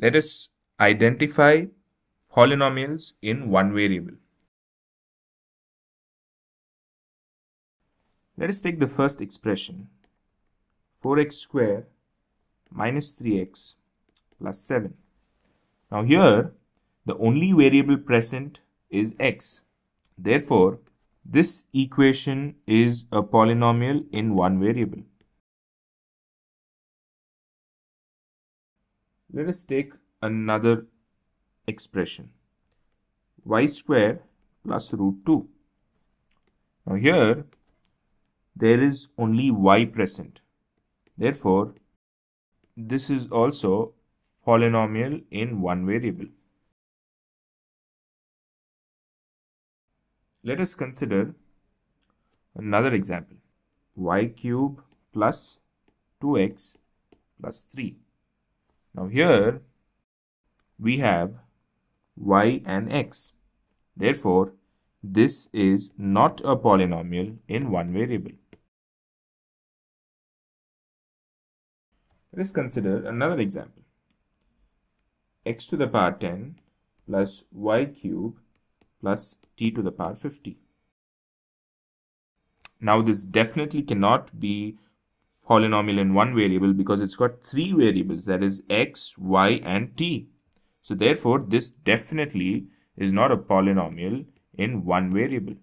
Let us identify polynomials in one variable. Let us take the first expression, 4x squared minus 3x plus 7. Now here, the only variable present is x. Therefore, this equation is a polynomial in one variable. Let us take another expression, y squared plus root 2. Now here, there is only y present. Therefore, this is also a polynomial in one variable. Let us consider another example, y cube plus 2x plus 3. Now here we have y and x. Therefore, this is not a polynomial in one variable. Let us consider another example, x to the power 10 plus y cube plus t to the power 50. Now this definitely cannot be polynomial in one variable because it's got three variables, that is x, y and t. So therefore, this definitely is not a polynomial in one variable.